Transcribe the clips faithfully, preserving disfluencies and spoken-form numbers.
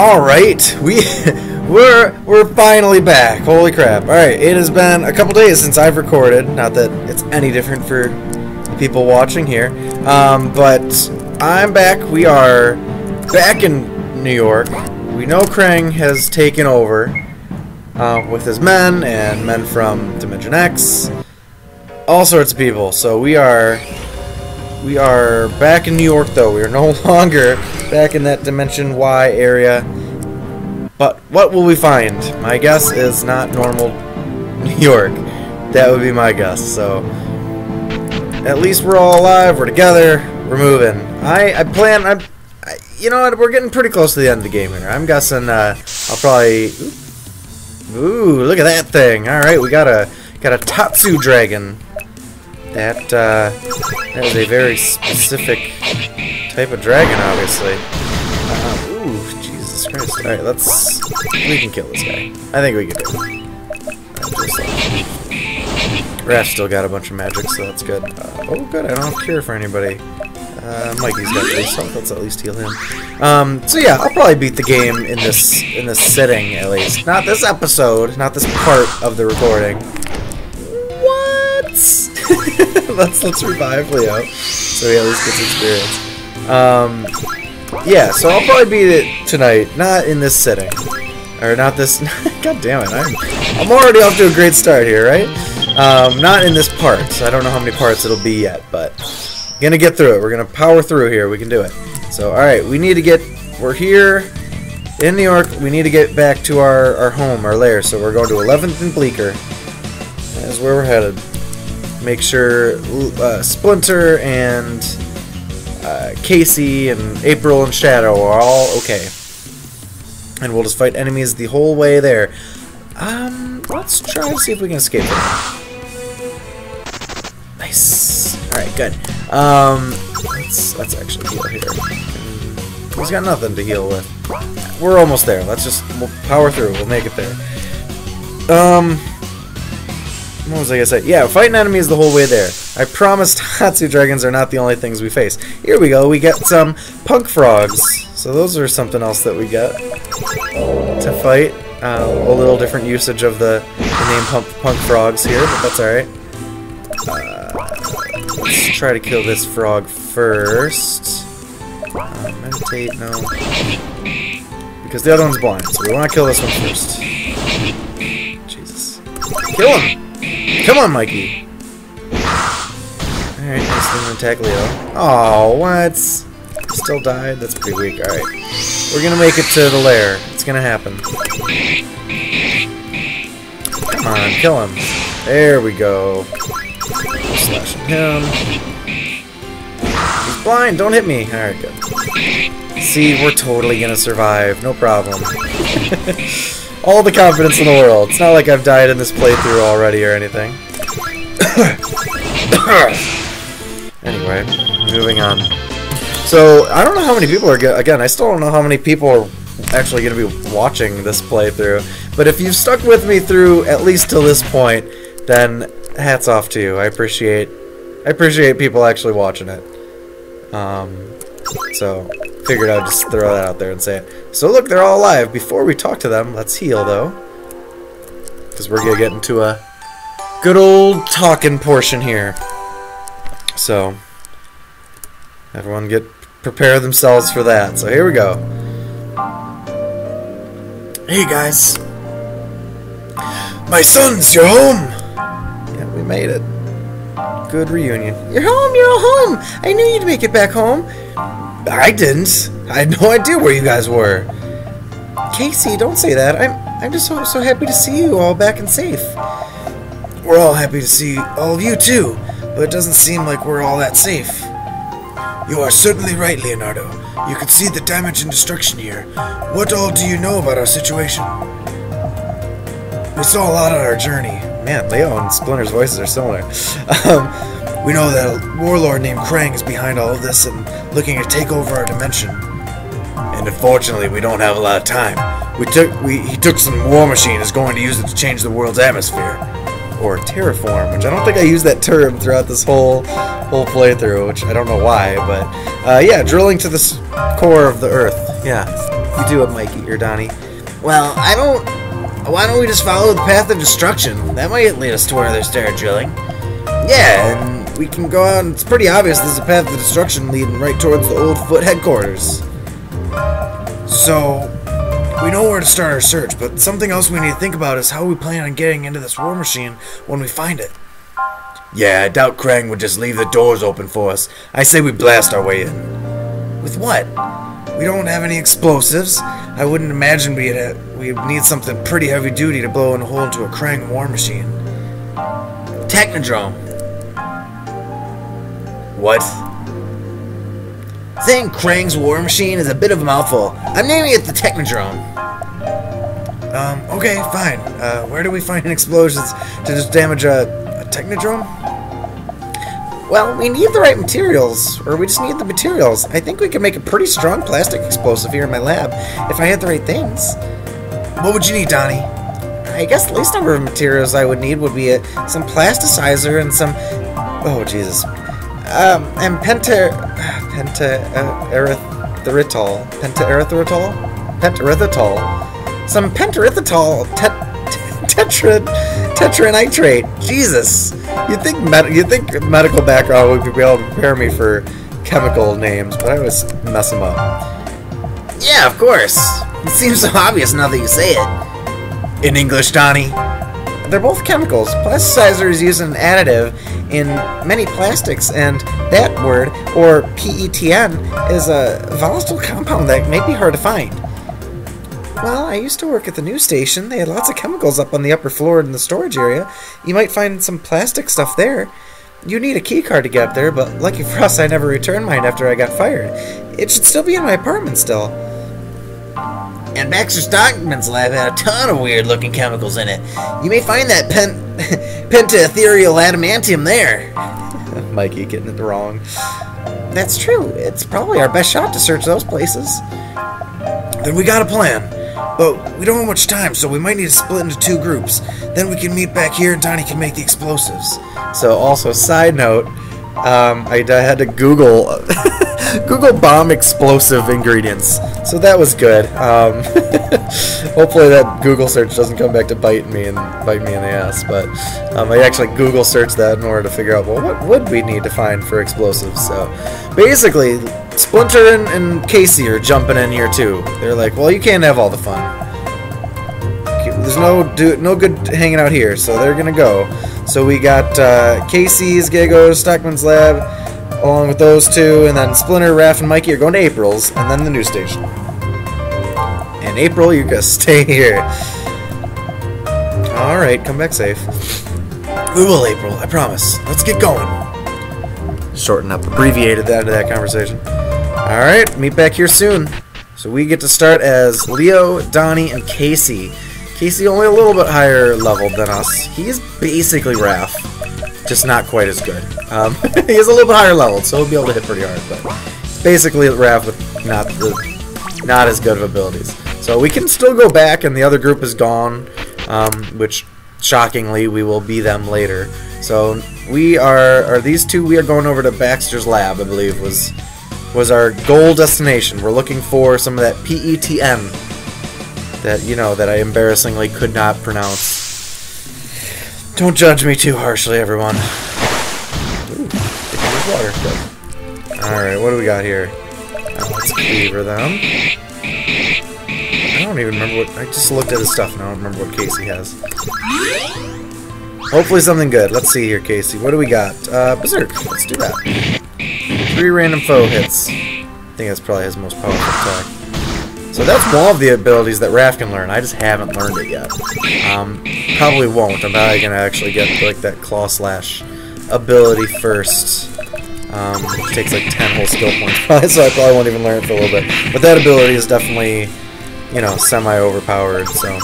All right, we we're we're finally back. Holy crap! All right, it has been a couple days since I've recorded. Not that it's any different for the people watching here, um, but I'm back. We are back in New York. We know Krang has taken over uh, with his men and men from Dimension X, all sorts of people. So we are. We are back in New York, though. We are no longer back in that Dimension Y area. But what will we find? My guess is not normal New York. That would be my guess. So at least we're all alive. We're together. We're moving. I, I plan... I, I, you know what? We're getting pretty close to the end of the game here. I'm guessing uh, I'll probably... Ooh, look at that thing. All right, we got a, got a Tatsu Dragon. That, uh, that is a very specific type of dragon, obviously. Uh, ooh, Jesus Christ. Alright, let's... We can kill this guy. I think we can do it. Raph's still got a bunch of magic, so that's good. Uh, oh, good, I don't have cure for anybody. Uh, Mikey's got this, so let's at least heal him. Um, so yeah, I'll probably beat the game in this, in this sitting, at least. Not this episode, not this part of the recording. let's let's revive Leo, so he at least gets experience. Um, yeah, so I'll probably beat it tonight, not in this setting, or not this. God damn it, I'm I'm already off to a great start here, right? Um, not in this part. So I don't know how many parts it'll be yet, but gonna get through it. We're gonna power through here. We can do it. So all right, we need to get. We're here in New York. We need to get back to our our home, our lair. So we're going to eleventh and Bleecker. That's where we're headed. Make sure uh, Splinter and uh, Casey and April and Shadow are all okay. And we'll just fight enemies the whole way there. Um, let's try to see if we can escape it. Nice. Alright, good. Um, let's, let's actually heal here. He's got nothing to heal with. We're almost there. Let's just we'll power through. We'll make it there. Um... What was I gonna say? Yeah, fighting enemies the whole way there. I promise Tatsu Dragons are not the only things we face. Here we go, we get some punk frogs. So those are something else that we get to fight. Um, a little different usage of the, the name punk, punk frogs here, but that's alright. Uh, let's try to kill this frog first. Uh, meditate, no. Because the other one's blind, so we want to kill this one first. Jesus. Kill him! Come on, Mikey! Alright, nice thing to attack Leo. Aw, what? Still died? That's pretty weak. Alright. We're gonna make it to the lair. It's gonna happen. Come on, kill him. There we go. Slashing him. He's blind! Don't hit me! Alright, good. See, we're totally gonna survive. No problem. All the confidence in the world. It's not like I've died in this playthrough already or anything. Anyway, moving on. So, I don't know how many people are... Again, I still don't know how many people are actually going to be watching this playthrough. But if you've stuck with me through at least till this point, then hats off to you. I appreciate... I appreciate people actually watching it. Um, so... Figured I'd just throw that out there and say it. So look, they're all alive. Before we talk to them, let's heal though, because we're gonna get into a good old talking portion here. So everyone get prepare themselves for that. So here we go. Hey guys, my sons, you're home. Yeah, we made it. Good reunion. You're home. You're all home. I knew you'd make it back home. I didn't. I had no idea where you guys were. Casey, don't say that. I'm I'm just so, so happy to see you all back and safe. We're all happy to see all of you too, but it doesn't seem like we're all that safe. You are certainly right, Leonardo. You can see the damage and destruction here. What all do you know about our situation? We saw a lot on our journey. Man, Leo and Splinter's voices are similar. um... We know that a warlord named Krang is behind all of this and looking to take over our dimension. And unfortunately, we don't have a lot of time. We took, we, he took some war machine and is going to use it to change the world's atmosphere. Or terraform, which I don't think I used that term throughout this whole whole playthrough, which I don't know why, but... Uh, yeah, drilling to the core of the Earth. Yeah. You do it, Mikey, or Donnie. Well, I don't... Why don't we just follow the path of destruction? That might lead us to another stair drilling. Yeah, and we can go out, and it's pretty obvious there's a path of destruction leading right towards the old Foot headquarters. So, we know where to start our search, but something else we need to think about is how we plan on getting into this war machine when we find it. Yeah, I doubt Krang would just leave the doors open for us. I say we blast our way in. With what? We don't have any explosives. I wouldn't imagine we'd, ha we'd need something pretty heavy duty to blow a hole into a Krang war machine. Technodrome. What? Saying Krang's war machine is a bit of a mouthful. I'm naming it the Technodrome. Um, okay, fine. Uh, where do we find explosions to just damage a, a Technodrome? Well, we need the right materials, or we just need the materials. I think we can make a pretty strong plastic explosive here in my lab, if I had the right things. What would you need, Donnie? I guess the least number of materials I would need would be a, some plasticizer and some... Oh, Jesus. Um, and penta... pentaerythritol. Pentaerythritol? Pentaerythritol. Some pentaerythritol tet, tetra... tetranitrate. Jesus. You'd think med you'd think medical background would be able to prepare me for chemical names, but I always mess them up. Yeah, of course. It seems so obvious now that you say it. In English, Donnie. They're both chemicals. Plasticizer is used as an additive in many plastics, and that word, or P E T N, is a volatile compound that may be hard to find. Well, I used to work at the news station. They had lots of chemicals up on the upper floor in the storage area. You might find some plastic stuff there. You need a key card to get up there, but lucky for us, I never returned mine after I got fired. It should still be in my apartment still. And Baxter Stockman's lab had a ton of weird-looking chemicals in it. You may find that pen pentaethereal adamantium there. Mikey getting it wrong. That's true. It's probably our best shot to search those places. Then we got a plan. But we don't have much time, so we might need to split into two groups. Then we can meet back here and Donnie can make the explosives. So also, side note, um, I had to Google Google bomb explosive ingredients. So that was good. Um, hopefully that Google search doesn't come back to bite me and bite me in the ass. But um, I actually Google searched that in order to figure out, well, what would we need to find for explosives? So basically, Splinter and, and Casey are jumping in here too. They're like, well, you can't have all the fun. There's no do no good hanging out here, so they're gonna go. So we got uh, Casey's gonna go to Stockman's lab, along with those two, and then Splinter, Raph, and Mikey are going to April's, and then the news station. And April, you gotta stay here. All right, come back safe. We will, April. I promise. Let's get going. Shortened up, abbreviated that into that conversation. All right, meet back here soon. So we get to start as Leo, Donnie, and Casey. Casey only a little bit higher leveled than us. He's basically Raph, just not quite as good. Um, he is a little bit higher leveled, so he'll be able to hit pretty hard, but basically Raph with not the, not as good of abilities. So we can still go back, and the other group is gone, um, which shockingly we will be them later. So we are are these two. We are going over to Baxter's lab, I believe was was our goal destination. We're looking for some of that P E T N. That, you know, that I embarrassingly could not pronounce. Don't judge me too harshly, everyone. Ooh, water. Alright, what do we got here? Let's cleaver them. I don't even remember what... I just looked at his stuff and I don't remember what Casey has. Hopefully something good. Let's see here, Casey. What do we got? Uh, Berserk. Let's do that. Three random foe hits. I think that's probably his most powerful attack. So that's one of the abilities that Raph can learn. I just haven't learned it yet. Um, probably won't. I'm probably going to actually get like that Claw Slash ability first. Um, it takes like ten whole skill points, so I probably won't even learn it for a little bit. But that ability is definitely, you know, semi-overpowered, so...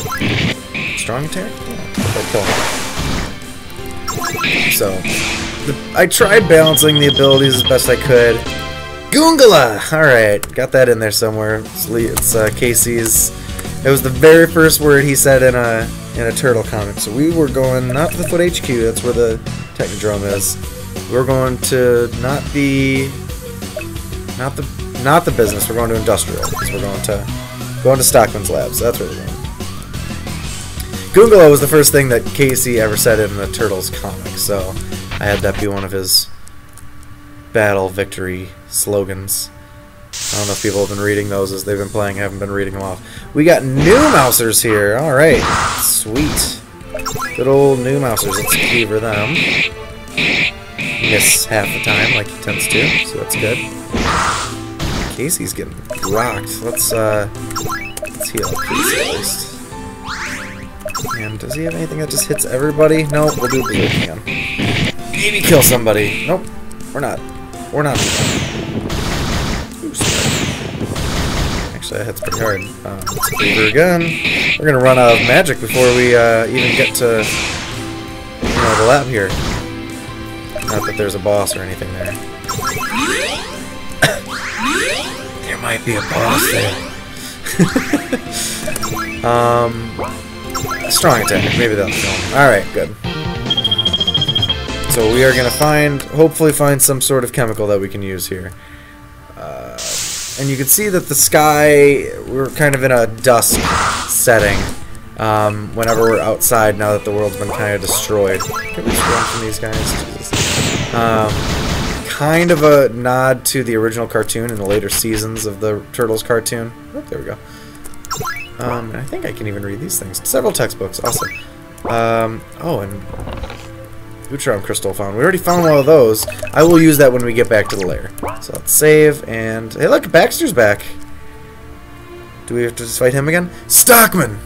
Strong attack? Yeah, that'll kill him. So, the, I tried balancing the abilities as best I could. Goongala! Alright, got that in there somewhere. It's, it's uh, Casey's. It was the very first word he said in a in a turtle comic. So we were going not to the Foot H Q, that's where the Technodrome is. We're going to not the not the not the business, we're going to industrial, because we're going to Going to Stockman's labs. That's where we're going. Goongalo was the first thing that Casey ever said in the Turtles comic, so I had that be one of his battle victory slogans. I don't know if people have been reading those as they've been playing, haven't been reading them off. We got new mousers here. Alright. Sweet. Good old new mousers. Let's fever them. Miss half the time like he tends to, so that's good. Casey's getting rocked. Let's, uh, let's heal Casey at least. And does he have anything that just hits everybody? No, we'll do blue again. Maybe kill somebody. Nope. We're not. We're not. Ooh, actually, that hits pretty hard. Uh, let's fever again. We're gonna run out of magic before we uh, even get to you know, the lab here. Not that there's a boss or anything there. There might be a boss there. um, strong attack. Maybe that'll kill him. All right, good. So we are gonna find, hopefully, find some sort of chemical that we can use here. Uh, and you can see that the sky, we're kind of in a dusk setting. Um, whenever we're outside, now that the world's been kind of destroyed. Can we just run from these guys? Jesus. Um, kind of a nod to the original cartoon and the later seasons of the Turtles cartoon. Oh, there we go. Um, and I think I can even read these things. Several textbooks, awesome. Um, oh, and Utrom Crystal found. We already found one of those. I will use that when we get back to the lair. So let's save, and hey look, Baxter's back. Do we have to just fight him again? Stockman!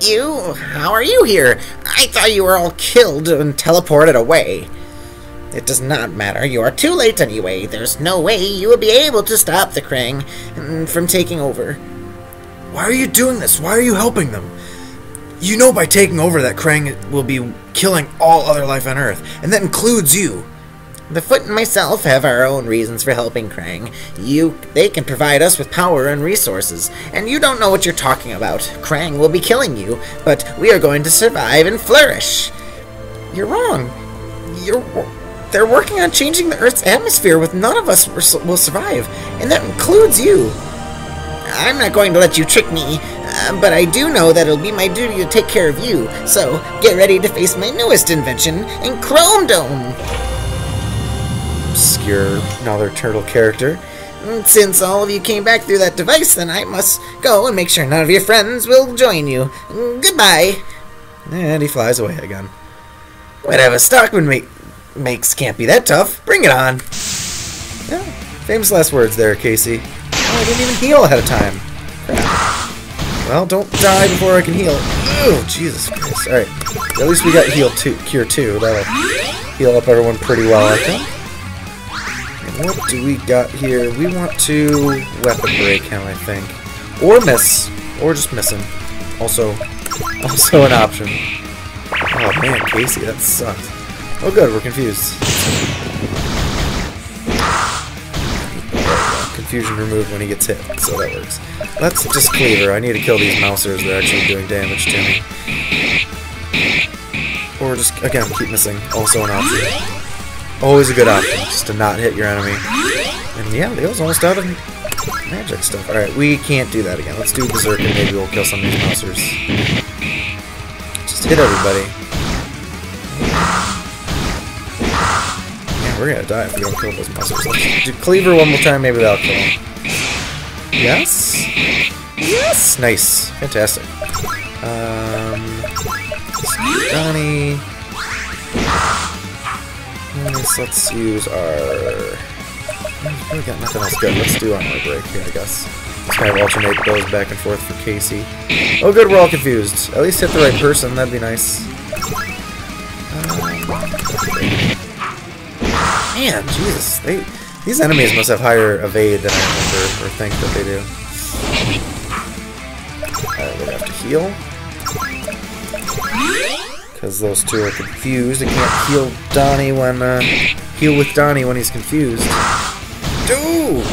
You? How are you here? I thought you were all killed and teleported away. It does not matter. You are too late anyway. There's no way you will be able to stop the Krang from taking over. Why are you doing this? Why are you helping them? You know by taking over that Krang will be killing all other life on Earth, and that includes you. The Foot and myself have our own reasons for helping Krang. You, they can provide us with power and resources, and you don't know what you're talking about. Krang will be killing you, but we are going to survive and flourish. You're wrong. You're, they're working on changing the Earth's atmosphere with none of us will survive, and that includes you. I'm not going to let you trick me, uh, but I do know that it'll be my duty to take care of you, so get ready to face my newest invention in Chrome Dome. Obscure another turtle character. Since all of you came back through that device, then I must go and make sure none of your friends will join you. Goodbye. And he flies away again. Whatever Stockman make, makes can't be that tough. Bring it on. Yeah, famous last words there, Casey. Oh, I didn't even heal ahead of time. Well, don't die before I can heal. Oh, Jesus Christ. All right. At least we got heal two, cure two. That'll heal up everyone pretty well, I think. What do we got here? We want to weapon break him, I think. Or miss. Or just miss him. Also, also an option. Oh man, Casey, that sucked. Oh good, we're confused. Confusion removed when he gets hit, so that works. Let's just cleaver. I need to kill these mousers. They're actually doing damage to me. Or just, again, keep missing. Also an option. Always a good option, just to not hit your enemy. And yeah, they was almost out of magic stuff. Alright, we can't do that again. Let's do Berserk and maybe we'll kill some of these monsters. Just hit everybody. Yeah, we're gonna die if we don't kill those monsters. Let's do Cleaver one more time, maybe that'll kill him. Yes? Yes! Nice. Fantastic. Um... Donnie... Nice, let's use our... We've got nothing else good. Let's do armor break here, I guess. Let's kind of alternate those back and forth for Casey. Oh good, we're all confused. At least hit the right person, that'd be nice. Uh, man, Jesus. They, these enemies must have higher evade than I remember, or think that they do. Alright, we're gonna have to heal. Because those two are confused. I can't heal Donnie when, uh, heal with Donnie when he's confused. Dude!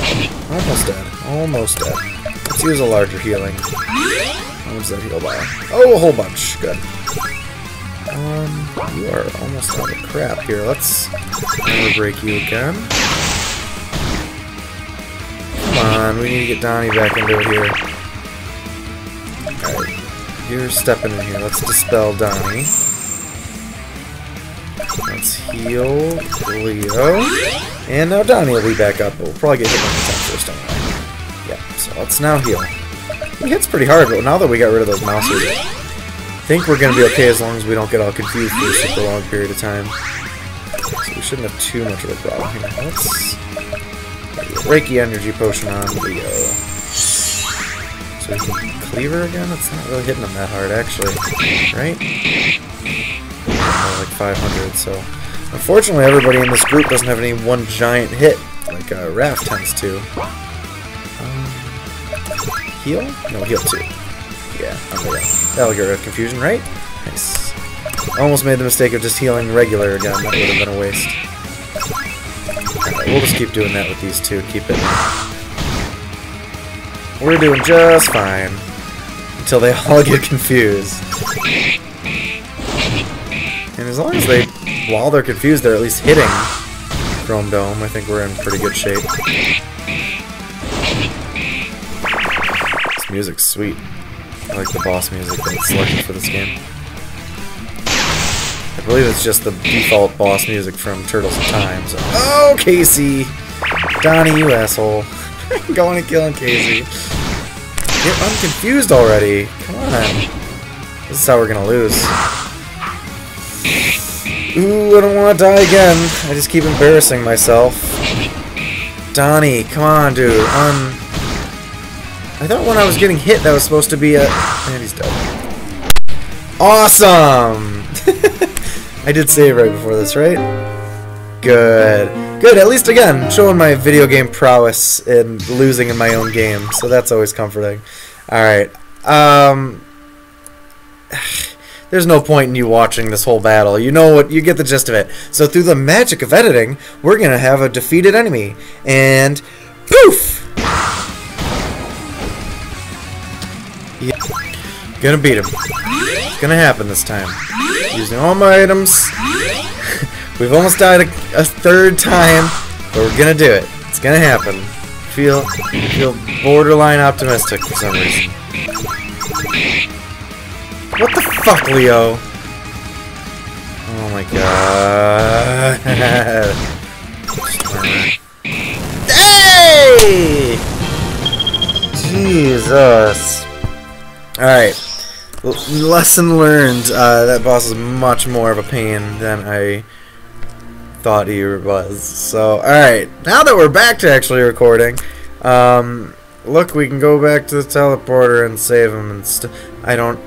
Almost dead. Almost dead. Let's use a larger healing. How much does that heal by? Oh, a whole bunch. Good. Um, you are almost out of crap here. Let's armor break you again. Come on, we need to get Donnie back into it here. You're stepping in here. Let's dispel Donnie. Let's heal Leo. And now Donnie will be back up, but we'll probably get hit by the time first, don't we? Yeah, so let's now heal. He hits pretty hard, but now that we got rid of those mousers, I think we're going to be okay as long as we don't get all confused for a super long period of time. So we shouldn't have too much of a problem here. Let's Reiki Energy Potion on Leo. So we can Cleaver again? It's not really hitting him that hard, actually. Right? Like five hundred, so unfortunately everybody in this group doesn't have any one giant hit like uh, Raph tends to. Um, heal? No, heal two. Yeah, okay. That'll get rid of confusion, right? Nice. Almost made the mistake of just healing regular again. That would have been a waste. Alright, we'll just keep doing that with these two. Keep it. We're doing just fine until they all get confused. And as long as they, while they're confused, they're at least hitting Chrome Dome, I think we're in pretty good shape. This music's sweet. I like the boss music that's selected for this game. I believe it's just the default boss music from Turtles of Time, so... Oh, Casey! Donnie, you asshole. I'm going and killing Casey. Get unconfused already! Come on. This is how we're gonna lose. Ooh, I don't want to die again. I just keep embarrassing myself. Donnie, come on, dude. Um, I thought when I was getting hit that was supposed to be a... And he's dead. Awesome! I did save right before this, right? Good. Good, at least again, showing my video game prowess and losing in my own game. So that's always comforting. Alright. Um... There's no point in you watching this whole battle. You know what, you get the gist of it. So through the magic of editing, we're going to have a defeated enemy. And poof! Yeah. Gonna beat him. It's gonna happen this time. Using all my items. We've almost died a, a third time, but we're gonna do it. It's gonna happen. Feel, feel borderline optimistic for some reason. What the fuck, Leo? Oh my god. Hey! Jesus. Alright. L lesson learned. Uh, that boss is much more of a pain than I thought he was. So, alright. Now that we're back to actually recording, um, look, we can go back to the teleporter and save him and st- I don't...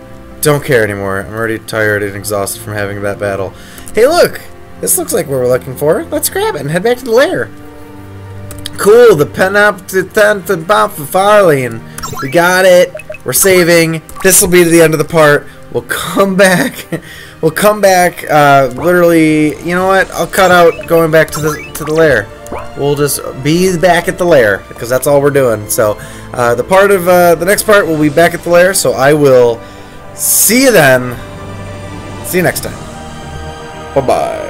Don't care anymore. I'm already tired and exhausted from having that battle. Hey, look! This looks like what we're looking for. Let's grab it and head back to the lair. Cool, the pentaerythritol. We got it. We're saving. This will be the end of the part. We'll come back. We'll come back. Uh, literally, you know what? I'll cut out going back to the to the lair. We'll just be back at the lair because that's all we're doing. So, uh, the part of uh, the next part will be back at the lair. So I will. See you then. See you next time. Bye-bye.